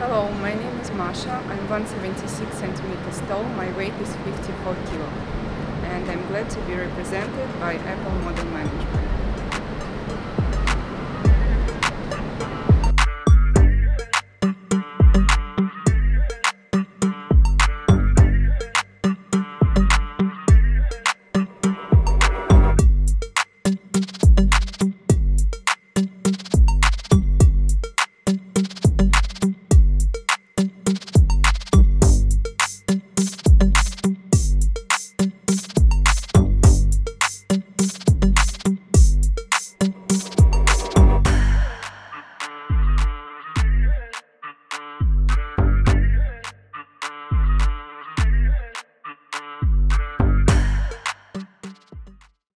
Hello, my name is Masha. I'm 176 centimeters tall, my weight is 54 kg, and I'm glad to be represented by Apple Model Management.